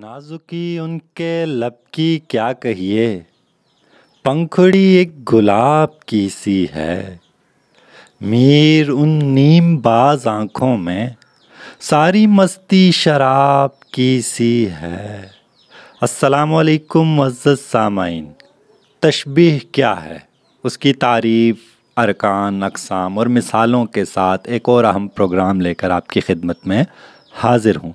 नाजुकी उनके लब की क्या कहिए, पंखुड़ी एक गुलाब की सी है। मीर उन नीम बाज आँखों में सारी मस्ती शराब की सी है। अस्सलाम वालेकुम अज़ीज़ सामाईन। तशबीह क्या है, उसकी तारीफ़, अरकान, अक़साम और मिसालों के साथ एक और अहम प्रोग्राम लेकर आपकी खिदमत में हाज़िर हूँ।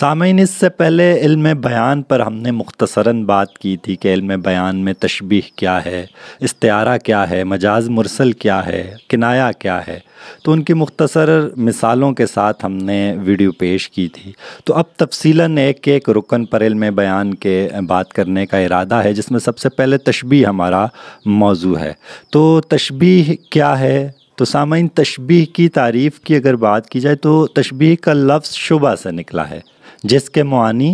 सामईन, इससे पहले इल्म ए बयान पर हमने मुख्तसरन बात की थी कि इल्म ए बयान में तशबीह क्या है, इस्तियारा क्या है, मजाज मुरसल क्या है, किनाया क्या है, तो उनकी मुख्तसर मिसालों के साथ हमने वीडियो पेश की थी। तो अब तफसीलन एक एक रुकन पर इल्म ए बयान के बात करने का इरादा है, जिसमें सबसे पहले तशबीह हमारा मौजू है। तो तशबीह क्या है? तो सामाइन, तशबीह की तारीफ़ की अगर बात की जाए तो तशबीह का लफ्ज़ शुबा से निकला है, जिसके मानी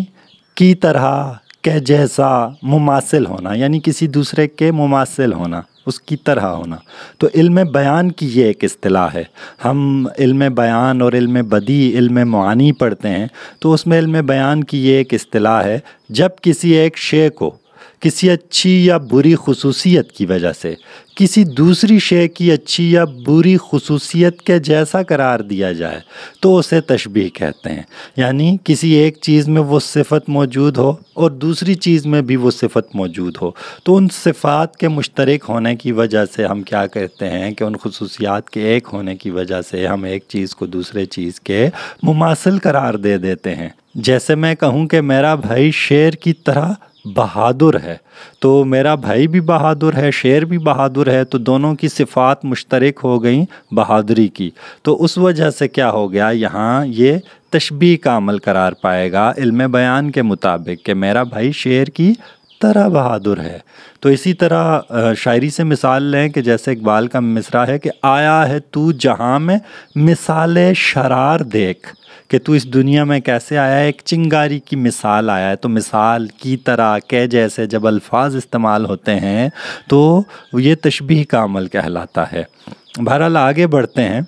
की तरह, के जैसा, मुमासिल होना, यानी किसी दूसरे के मुमासिल होना, उसकी तरह होना। तो इल्म बयान की ये एक इस्तिलाह है। हम इल्म बयान और इल्म बदी, इल्म मानी पढ़ते हैं, तो उसमें इल्म बयान की ये एक इस्तिलाह है, जब किसी एक शे को किसी अच्छी या बुरी खुसूसियत की वजह से किसी दूसरी शे की अच्छी या बुरी खुसूसियत के जैसा करार दिया जाए तो उसे तशबीह कहते हैं। यानी किसी एक चीज़ में वो सिफत मौजूद हो और दूसरी चीज़ में भी वो सिफत मौजूद हो, तो उन सिफात के मुश्तरक होने की वजह से हम क्या कहते हैं कि उन खुसूसियात के एक होने की वजह से हम एक चीज़ को दूसरे चीज़ के मुमासिल करार दे देते हैं। जैसे मैं कहूँ कि मेरा भाई शेर की तरह बहादुर है, तो मेरा भाई भी बहादुर है, शेर भी बहादुर है, तो दोनों की सिफात मुश्तरक हो गई बहादुरी की। तो उस वजह से क्या हो गया, यहाँ ये तशबीह का अमल करार पाएगा इल्म बयान के मुताबिक कि मेरा भाई शेर की तरह बहादुर है। तो इसी तरह शायरी से मिसाल लें कि जैसे इकबाल का मिसरा है कि आया है तू जहाँ में मिसाले शरार देख, कि तू इस दुनिया में कैसे आया है, एक चिंगारी की मिसाल आया है। तो मिसाल, की तरह, के जैसे जब अल्फाज इस्तेमाल होते हैं तो ये तशबीह का अमल कहलाता है। बहरहाल आगे बढ़ते हैं।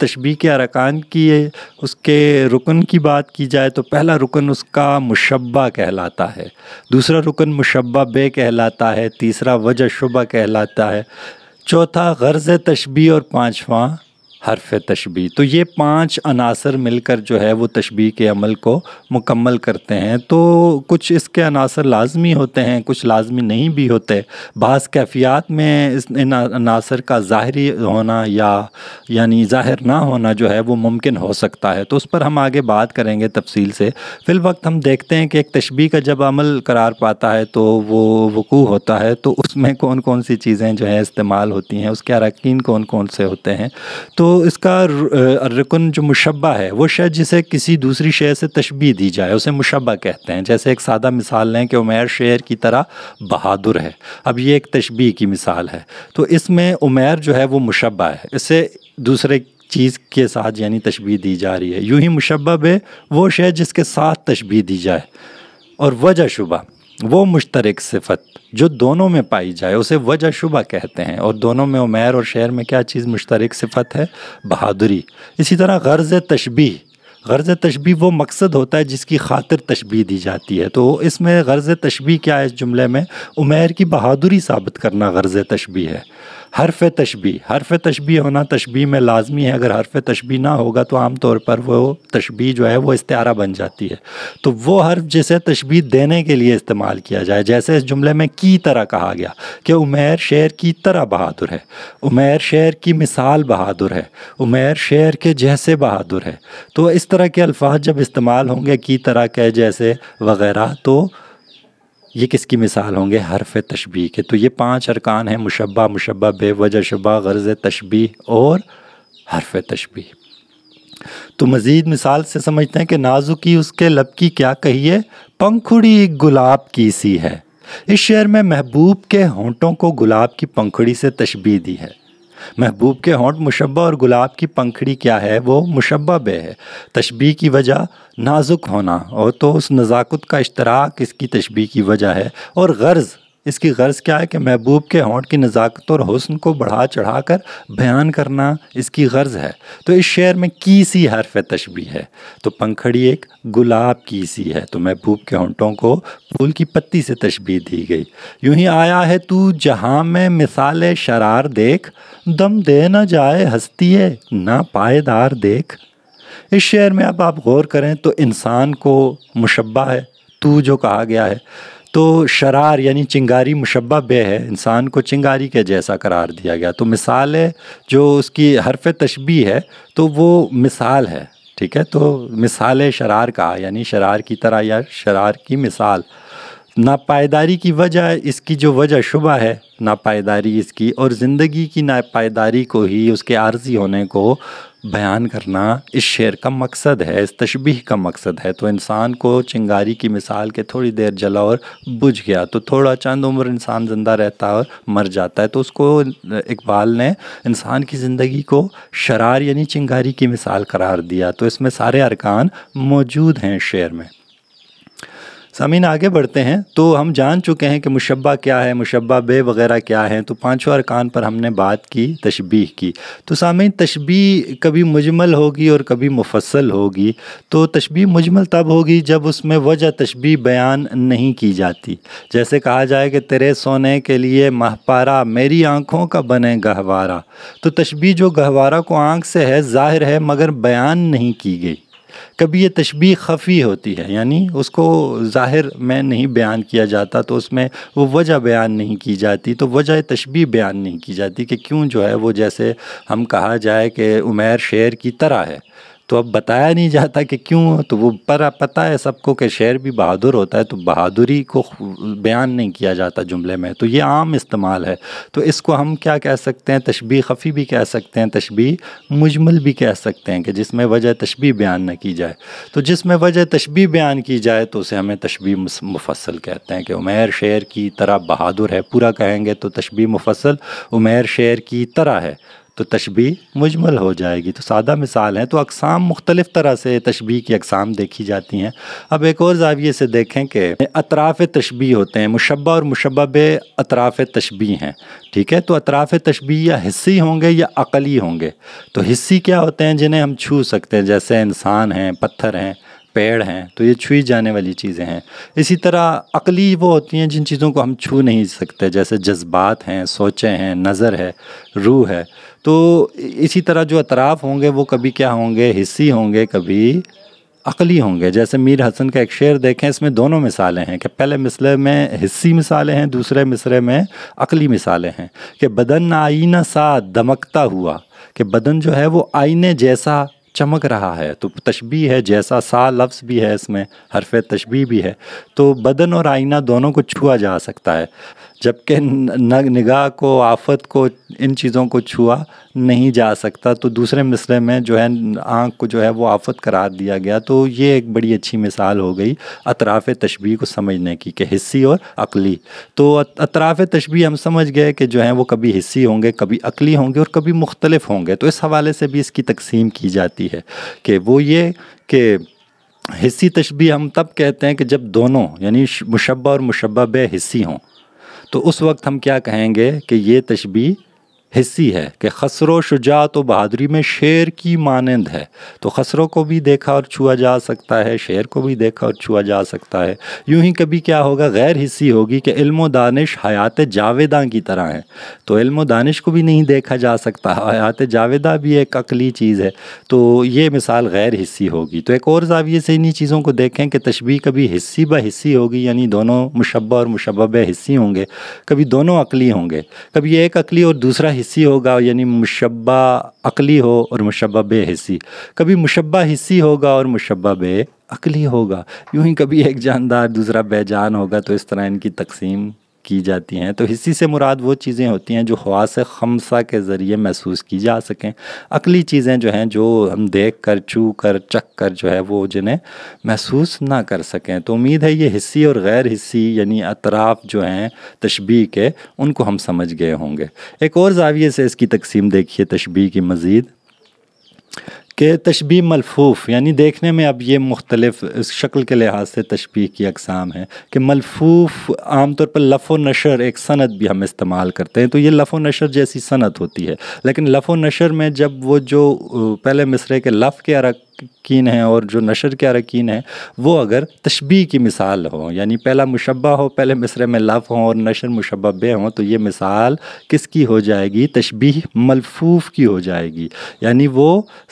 तशबीह के अरकान की, उसके रुकन की बात की जाए तो पहला रुकन उसका मुशब्बा कहलाता है, दूसरा रुकन मुशब्बा बे कहलाता है, तीसरा वजह शुबा कहलाता है, चौथा गर्ज़ तशबीह और पाँचवा हर्फ तशबीह। तो ये पाँच अनासर मिलकर जो है वो तशबीह के अमल को मुकम्मल करते हैं। तो कुछ इसके अनासर लाजमी होते हैं, कुछ लाजमी नहीं भी होते। बास कैफियात में इन अनासर का ज़ाहरी होना या यानी ज़ाहिर ना होना जो है वो मुमकिन हो सकता है, तो उस पर हम आगे बात करेंगे तफसील से। फिल वक्त हम देखते हैं कि एक तशबीह का जब अमल करार पाता है तो वो वक़ू होता है, तो उसमें कौन कौन सी चीज़ें जो है इस्तेमाल होती हैं, उसके अरकान कौन कौन से होते हैं। तो इसका रुकन जो मुशब्बा है, वो शे जिसे किसी दूसरी शे से तशबीह दी जाए उसे मुशब्बा कहते हैं। जैसे एक सादा मिसाल लें कि उमैर शेर की तरह बहादुर है, अब ये एक तशबीह की मिसाल है, तो इसमें उमैर जो है वो मुशब्बा है, इससे दूसरे चीज़ के साथ यानी तशबीह दी जा रही है। यूँ ही मुशब्बा बे वो शे जिसके साथ तशबीह दी जाए, और वजह शुबा वो मुश्तरक सिफत जो दोनों में पाई जाए उसे वजह शुबा कहते हैं। और दोनों में, उमैर और शेर में, क्या चीज़ मुश्तरक सिफत है? बहादुरी। इसी तरह गर्ज़ तशबीह, गर्ज़ तशबीह वो मकसद होता है जिसकी खातिर तशबीह दी जाती है, तो इसमें गर्ज़ तशबीह क्या है? इस जुमले में उमैर की बहादुरी साबित करना गर्ज़ तशबीह है। हर्फ तशबीह, हर्फ तशबीह होना तशबीह में लाजमी है, अगर हर्फ तशबीह ना होगा तो आम तौर पर वो तशबीह जो है वो इस्तियारा बन जाती है। तो वो हर्फ जिसे तशबीह देने के लिए इस्तेमाल किया जाए, जैसे इस जुमले में की तरह कहा गया कि उमैर शेर की तरह बहादुर है, उमैर शेर की मिसाल बहादुर है, उमैर शेर के जैसे बहादुर है। तो इस तरह के अल्फाज जब इस्तेमाल होंगे, की तरह, के जैसे वग़ैरह, तो ये किसकी मिसाल होंगे? हर्फ तशबीह के। तो ये पांच अरकान हैं: मुशब्बा, मुशब्बा बे, वजह शुबा, गर्ज़ तशबीह और हर्फ तशबीह। तो मज़ीद मिसाल से समझते हैं कि नाजुकी उसके लब की क्या कहिए, पंखुड़ी गुलाब की सी है। इस शेर में महबूब के होंठों को गुलाब की पंखुड़ी से तशबीह दी है। महबूब के होंठ मुशब्बा और गुलाब की पंखड़ी क्या है? वो मुशब्बा बे है। तशबीह की वजह नाजुक होना, और तो उस नज़ाकत का इश्तराक इसकी तशबीह की वजह है। और गर्ज़, इसकी गर्ज़ क्या है कि महबूब के होंठ की नज़ाकत और हुस्न को बढ़ा चढ़ा कर बयान करना इसकी गर्ज़ है। तो इस शेर में की सी हर्फ तशबीह है, तो पंखड़ी एक गुलाब की सी है, तो महबूब के होंठों को फूल की पत्ती से तशबीह दी गई। यूं ही आया है तू जहाँ में मिसाल शरार देख, दम दे ना जाए हस्ती ना पायदार देख। इस शेर में अब आप गौर करें तो इंसान को मुशब्बा है तू जो कहा गया है, तो शरार यानी चिंगारी मुशब्बा बे है, इंसान को चिंगारी के जैसा करार दिया गया। तो मिसाल है जो उसकी हरफ तशबीह है तो वो मिसाल है, ठीक है, तो मिसाल शरार कहा यानी शरार की तरह या शरार की मिसाल। नापायदारी की वजह, इसकी जो वजह शुबा है नापायदारी इसकी, और ज़िंदगी की नापायदारी को ही उसके आर्जी होने को बयान करना इस शेर का मकसद है, इस तशबीह का मकसद है। तो इंसान को चिंगारी की मिसाल के थोड़ी देर जला और बुझ गया, तो थोड़ा चंद उम्र इंसान ज़िंदा रहता है और मर जाता है। तो उसको इकबाल ने इंसान की ज़िंदगी को शरार यानी चिंगारी की मिसाल करार दिया। तो इसमें सारे अरकान मौजूद हैं शेर में। सामीन आगे बढ़ते हैं, तो हम जान चुके हैं कि मुशब्बा क्या है, मुशब्बा बे वगैरह क्या है, तो पांचों अरकान पर हमने बात की तशबीह की। तो सामीन तशबीह कभी मुजमल होगी और कभी मुफस्सल होगी। तो तशबीह मुजमल तब होगी जब उसमें वजह तशबीह बयान नहीं की जाती, जैसे कहा जाए कि तेरे सोने के लिए महपारा मेरी आँखों का बने गहवारा। तो तशबीह जो गहवारा को आँख से है ज़ाहिर है मगर बयान नहीं की गई। कभी ये तशबीह खफ़ी होती है यानी उसको ज़ाहिर में नहीं बयान किया जाता, तो उसमें वो वजह बयान नहीं की जाती, तो वजह तशबीह बयान नहीं की जाती कि क्यों जो है वो, जैसे हम कहा जाए कि उमैर शेर की तरह है, तो अब बताया नहीं जाता कि क्यों। तो वो पर पता है सबको कि शेर भी बहादुर होता है, तो बहादुरी को बयान नहीं किया जाता जुमले में, तो ये आम इस्तेमाल है। तो इसको हम क्या कह सकते हैं, तशबीह खफ़ी भी कह सकते हैं, तशबीह मुजमल भी कह सकते हैं, कि जिसमें वजह तशबीह बयान न की जाए। तो जिसमें वजह तशबीह बयान की जाए तो उसे हमें तशबीह मुफस्सल कहते हैं, कि उमैर शेर की तरह बहादुर है पूरा कहेंगे तो तशबीह मुफस्सल उमैर शेर की तरह है, तो तशबीह मुजमल हो जाएगी। तो सादा मिसाल है। तो अकसाम मुख्तलिफ़ तरह से तशबीह की अकसाम देखी जाती हैं। अब एक और ज़ाविये से देखें कि अतराफ़ तशबीह होते हैं, मुशब्बा और मुशब्बा बे अतराफ़ तशबीह हैं, ठीक है। तो अतराफ़ तशबीह या हिस्सी होंगे या अक़ली होंगे। तो हिस्सी क्या होते हैं, जिन्हें हम छू सकते हैं, जैसे इंसान हैं, पत्थर हैं, पेड़ हैं, तो ये छुई जाने वाली चीज़ें हैं। इसी तरह अक़ली वो होती हैं जिन चीज़ों को हम छू नहीं सकते, जैसे जज्बात हैं, सोचें हैं, नज़र है, रूह है। तो इसी तरह जो अतराफ़ होंगे वो कभी क्या होंगे, हिस्सी होंगे, कभी अक़ली होंगे। जैसे मीर हसन का एक शेर देखें, इसमें दोनों मिसालें हैं, कि पहले मिसरे में हिस्सी मिसालें हैं, दूसरे मिसरे में अक़ली मिसालें हैं, कि बदन आईना सा दमकता हुआ, कि बदन जो है वो आईने जैसा चमक रहा है। तो तशबीह है, जैसा सा लफ्ज़ भी है इसमें, हरफ तशबीह भी है। तो बदन और आईना दोनों को छुआ जा सकता है, जबकि निगाह को, आफत को, इन चीज़ों को छुआ नहीं जा सकता। तो दूसरे मिसले में जो है आँख को जो है वो आफत करार दिया गया। तो ये एक बड़ी अच्छी मिसाल हो गई अतराफ़ तशबीह को समझने की, कि हिस्सी और अक़ली। तो अतराफ़ तशबीह हम समझ गए कि जो है वो कभी हिस्सी होंगे, कभी अक़ली होंगे और कभी मुख्तलिफ होंगे। तो इस हवाले से भी इसकी तकसीम की जाती है, कि वो ये कि हिस्सी तशबीह हम तब कहते हैं कि जब दोनों यानी मुशब्बा और मुशब्बा बे हिस्सी हों, तो उस वक्त हम क्या कहेंगे कि ये तशबीह हिस्सी है, कि खसरो शुजात व बहादुरी में शेर की मानंद है। तो खसरों को भी देखा और छुआ जा सकता है, शेर को भी देखा और छुआ जा सकता है। यूं ही कभी क्या होगा, गैर हिस्सी होगी, कि इल्म व दानिश हयात जावेदा की तरह है। तो इल्म व दानिश को भी नहीं देखा जा सकता, हयात जावेदा भी एक अक़ली चीज़ है। तो ये मिसाल गैर हिस्सी होगी। तो एक और ज़ाविये से इन्हीं चीज़ों को देखें कि तशबीह कभी हिस्सी ब हिस्सी होगी, यानी दोनों मुशब्बा और मुशब्बा बे हिस्सी होंगे, कभी दोनों अक़ली होंगे, कभी एक अक़ली और दूसरा हिस्सी होगा, यानी मुशब्बा अक़ली हो और मुशब्बा बे हिस्सी, कभी मुशब्बा हिस्सी होगा और मुशब्बा बे अक़ली होगा। यूं ही कभी एक जानदार दूसरा बेजान होगा। तो इस तरह इनकी तकसीम की जाती हैं। तो हिस्सी से मुराद वो चीज़ें होती हैं जो ख्वास खमसा के ज़रिए महसूस की जा सकें। अक़ली चीज़ें जो हैं, जो हम देख कर, छू कर, चख कर जो है वो जिन्हें महसूस ना कर सकें। तो उम्मीद है ये हिस्सी और गैर हिस्सी यानी अतराफ़ जो हैं तशबीह के, उनको हम समझ गए होंगे। एक और ज़ाविये से इसकी तकसीम देखिए तशबीह की मज़ीद, कि तशबीह मलफूफ यानी देखने में, अब ये मुख्तलिफ शक्ल के लिहाज से तशबीह की अकसाम है कि मलफूफ आम तौर पर लफ़ो नशर एक सनद भी हम इस्तेमाल करते हैं, तो ये लफ़ो नशर जैसी सनद होती है। लेकिन लफ़ो नशर में जब वो जो पहले मिसरे के लफ़ के अरकीन हैं और जो नशर के अरकीन हैं वो अगर तशबीह की मिसाल हो, यानी पहला मुशब्बा हो, पहले मिसरे में लफ़ हों और नशर मुशब्बा बे हों, तो ये मिसाल किसकी हो जाएगी? तशबीह मलफूफ की हो जाएगी। यानी वो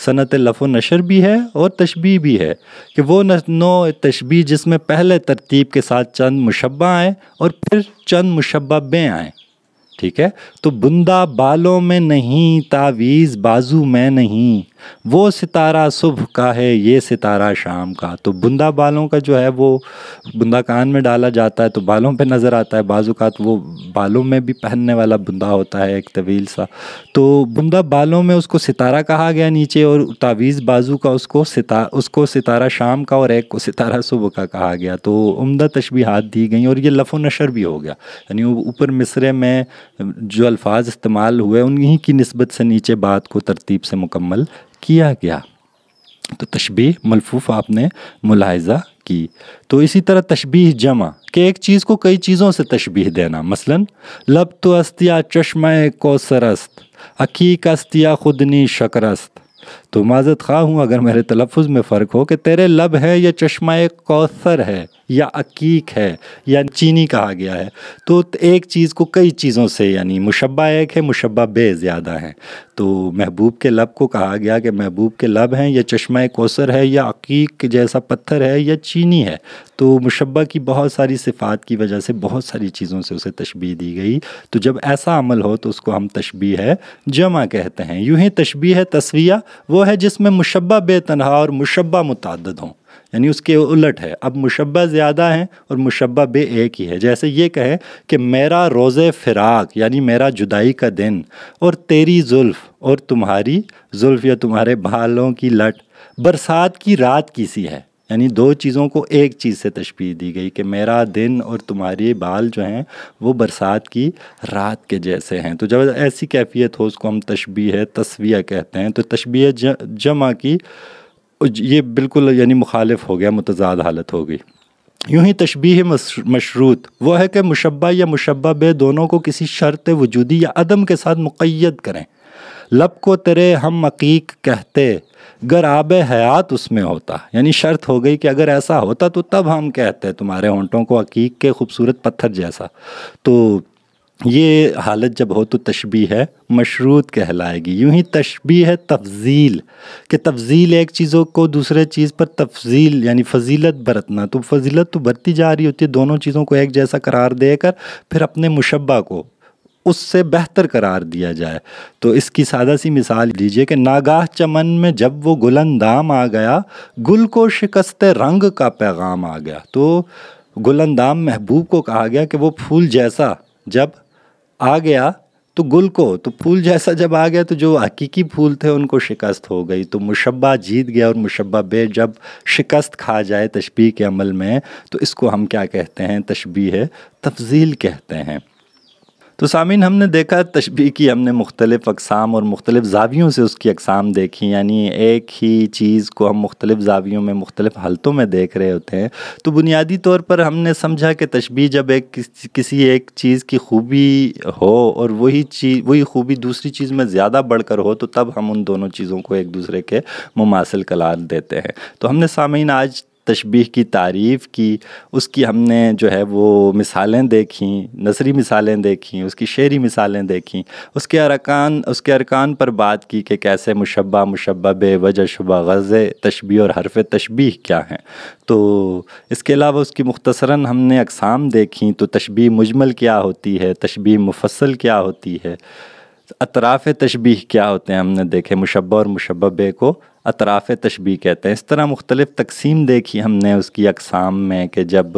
सनत लफ़ो नशर भी है और तशबीह भी है कि वो नो तशबीह जिसमें पहले तरतीब के साथ चंद मुशब्बा आएँ और फिर चंद मुशब्बा बे आएँ। ठीक है, तो बुंदा बालों में नहीं, तावीज़ बाजू में नहीं, वो सितारा सुबह का है, ये सितारा शाम का। तो बुंदा बालों का जो है वो बुंदा कान में डाला जाता है तो बालों पे नज़र आता है, बाजू का तो वो बालों में भी पहनने वाला बुंदा होता है एक तवील सा, तो बुंदा बालों में उसको सितारा कहा गया नीचे, और तावीज़ बाजू का उसको सितारा शाम का और एक को सितारा सुबह का कहा गया। तो उम्दा तशबीहात दी गई और ये लफ़ो नशर भी हो गया, यानी ऊपर मिसरे में जो अल्फाज इस्तेमाल हुए उन्हीं की निस्बत से नीचे बात को तरतीब से मुकम्मल किया गया। तो तशबीह मलफूफ आपने मुलाहिज़ा की। तो इसी तरह तशबीह जमा कि एक चीज़ को कई चीज़ों से तशबीह देना, मसलन लब तो अस्तिया चश्मे कौसरस्त, हकीक अस्तिया खुदनी शकरस्त। तो माज़रत ख़्वाह हूँ अगर मेरे तलफ़ुज़ में फ़र्क हो कि तेरे लब है या चश्माए कौसर है या अकीक है या चीनी कहा गया है। तो एक चीज़ को कई चीज़ों से, यानी मुशब्बा एक है, मुशब्बा बे ज़्यादा है, तो महबूब के लब को कहा गया कि महबूब के लब हैं या चश्माए कौसर है या अकीक जैसा पत्थर है या चीनी है। तो मुशब्बा की बहुत सारी सिफ़ात की वजह से बहुत सारी चीज़ों से उसे तशबीह दी गई। तो जब ऐसा अमल हो तो उसको हम तशबीह है जमा कहते हैं। यूँ ही तशबीह तस्विया वो है जिसमें मुशब्बा बेतनहा और मुशब्बा मुताद्दिद हों, यानी उसके उलट है, अब मुशब्बा ज़्यादा हैं और मुशब्बा बे एक ही है। जैसे ये कहे कि मेरा रोज़े फ़िराक यानी मेरा जुदाई का दिन, और तेरी जुल्फ़ और तुम्हारी जुल्फ़ या तुम्हारे बालों की लट बरसात की रात की सी है। यानी दो चीज़ों को एक चीज़ से तशबीह दी गई कि मेरा दिन और तुम्हारे बाल जो हैं वो बरसात की रात के जैसे हैं। तो जब ऐसी कैफियत हो उसको हम तशबीह तस्विया कहते हैं। तो तशबीह जमा की ये बिल्कुल यानी मुखालिफ हो गया, मुतज़ाद हालत हो गई। यूँ ही तशबीह मशरूत वो है कि मुशब्बा या मुशब्बा बे दोनों को किसी शर्त वजूदी या अदम के साथ मुक़य्यद करें। लब को तेरे हम अकीक कहते गर आब हयात उसमें होता, यानी शर्त हो गई कि अगर ऐसा होता तो तब हम कहते तुम्हारे होंठों को अकीक के खूबसूरत पत्थर जैसा। तो ये हालत जब हो तो तशबीह है मशरूत कहलाएगी। यूँ ही तशबीह है तफजील कि तफजील एक चीज़ों को दूसरे चीज़ पर तफजील यानी फजीलत बरतना। तो फजीलत तो बरती जा रही होती है, दोनों चीज़ों को एक जैसा करार देकर फिर अपने मुशब्बा को उससे बेहतर करार दिया जाए। तो इसकी सादा सी मिसाल लीजिए कि नागाह चमन में जब वो गुलंदाम आ गया, गुल को शिकस्ते रंग का पैगाम आ गया। तो गुलंदाम महबूब को कहा गया कि वो फूल जैसा जब आ गया तो गुल को, तो फूल जैसा जब आ गया तो जो हकीकी फूल थे उनको शिकस्त हो गई। तो मुशब्बा जीत गया और मुशब्बा बे जब शिकस्त खा जाए तशबीह के अमल में तो इसको हम क्या कहते हैं? तशबीह तफजील कहते हैं। तो सामीन, हमने देखा तशबीह की हमने मुख्तलिफ़ अक़साम और मुख्तलिफ़ ज़ावियों से उसकी अक़साम देखी, यानी एक ही चीज़ को हम मुख्तलिफ़ ज़ावियों में मुख्तलिफ़ हालतों में देख रहे होते हैं। तो बुनियादी तौर पर हमने समझा कि तशबीह जब एक किसी एक चीज़ की खूबी हो और वही खूबी दूसरी चीज़ में ज़्यादा बढ़कर हो तो तब हम उन दोनों चीज़ों को एक दूसरे के मुमासिल करार देते हैं। तो हमने सामीन आज तशबीह की तारीफ़ की, उसकी हमने जो है वो मिसालें देखी, नसरी मिसालें देखी, उसकी शेरी मिसालें देखी, उसके अरकान पर बात की कि कैसे मुशब्बा, मुशब्बा बे, वजह शुबा, गज़े तशबीह और हरफ़ तशबीह क्या हैं। तो इसके अलावा उसकी मुख्तसरन हमने अक़साम देखी। तो तशबीह मुजमल क्या होती है, तशबीह मुफस्सल क्या होती है, अतराफ़ तशबीह क्या होते हैं हमने देखे, मुशब्बा और मुशब्बा बे को अतराफ़ तशबीह कहते हैं। इस तरह मुख्तलिफ़ तकसीम देखी हमने उसकी अक़साम में कि जब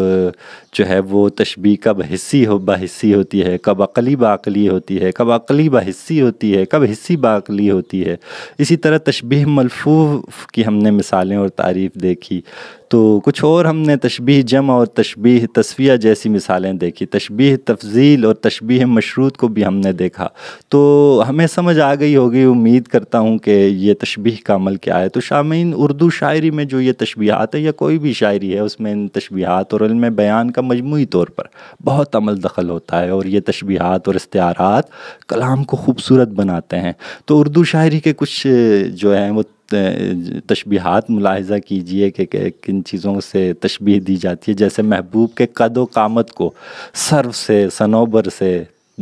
जो है वो तशबीह कब हिस्सी बाहिस्सी होती है, कब अक़ली बाक़ली होती है, कब अक़ली बाहिस्सी होती है, कब हिस्सी बाक़ली होती है। इसी तरह तशबीह मलफूफ की हमने मिसालें और तारीफ़ देखी। तो कुछ और हमने तशबीह जमा और तशबीह तस्विया जैसी मिसालें देखी, तशबीह तफजील और तशबीह मशरूत को भी हमने देखा। तो हमें समझ आ गई होगी, उम्मीद करता हूँ कि ये तशबीह का अमल क्या है। तो शामीन, उर्दू शायरी में जो ये तशबीहात है या कोई भी शायरी है, उसमें इन तशबीहात और इल्म ए बयान का मजमूई तौर पर बहुत अमल दखल होता है और ये तशबीहात और इस्तिआरात कलाम को खूबसूरत बनाते हैं। तो उर्दू शायरी के कुछ जो हैं वो तशबीहात मुलाहजा कीजिए कि किन चीज़ों से तशबीह दी जाती है। जैसे महबूब के कद व कामत को सर्फ से, सनोबर से,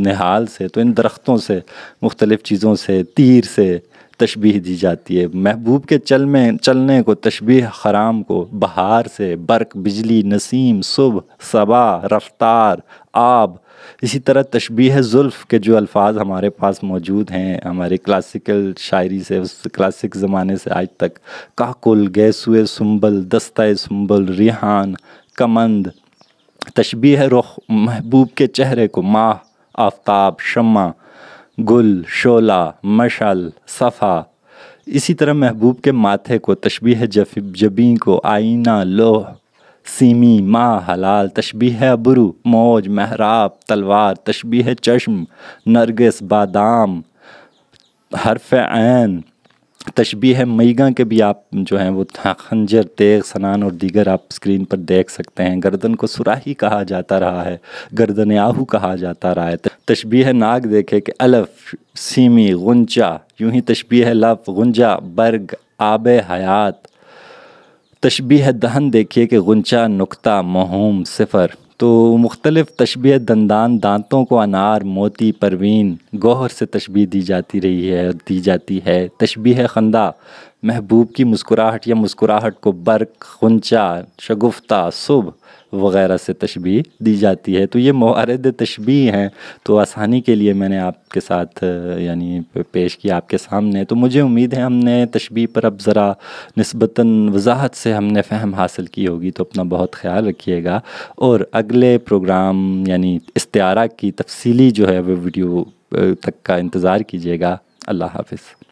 निहाल से, तो इन दरख्तों से, मुख्तलिफ़ चीज़ों से, तीर से तशबीह दी जाती है। महबूब के चलने को, तशबीह ख़राम को बहार से, बर्क, बिजली, नसीम, सुबह, सबा, रफ्तार, आब। इसी तरह तशबीह जुल्फ़ के जो अल्फाज हमारे पास मौजूद हैं हमारे क्लासिकल शायरी से, उस क्लासिक ज़माने से आज तक, काकुल, गैसुए सुम्बल, दस्ताए सुम्बल, रिहान, कमंद। तशबीह रुख, महबूब के चेहरे को माह, आफ्ताब, शम्मा, गुल, शोला, मशाल, सफ़ा। इसी तरह महबूब के माथे को, तशबीह जबीं को, आईना, लोह, सीमी, माँ, हलाल। तशबीह अबरू, मौज, महराब, तलवार। तशबीह चश्म, नरगिस, बादाम, हरफ ऐन। तशबीह मैगा के भी आप जो हैं वो खंजर, तेग, सनान और दीगर आप स्क्रीन पर देख सकते हैं। गर्दन को सुराही कहा जाता रहा है, गर्दन आहू कहा जाता रहा है। तशबीह नाग देखे कि अलफ, सीमी, गुंजा। यूं ही तशबीह लफ, गुंजा, बर्ग, आब हयात। तशबीह दहन देखिए कि गुंजा, नुक्ता, महोम, सिफर। तो मुख्तलिफ़ तशबीह दंदान, दांतों को, अनार, मोती, परवीन, गौहर से तशबीह दी जाती है। तशबीह खंदा, महबूब की मुस्कुराहट या मुस्कुराहट को, बर्क, गुंजा, शगुफ्ता, सुबह वग़ैरह से तशबीह दी जाती है। तो ये मवारिद तशबीह हैं, तो आसानी के लिए मैंने आपके साथ यानी पेश किया आपके सामने। तो मुझे उम्मीद है हमने तशबीह पर अब ज़रा निस्बतन वजाहत से हमने फ़हम हासिल की होगी। तो अपना बहुत ख्याल रखिएगा और अगले प्रोग्राम यानी इस्तिआरा की तफसीली जो है वो वीडियो तक का इंतज़ार कीजिएगा। अल्लाह हाफ़िज़।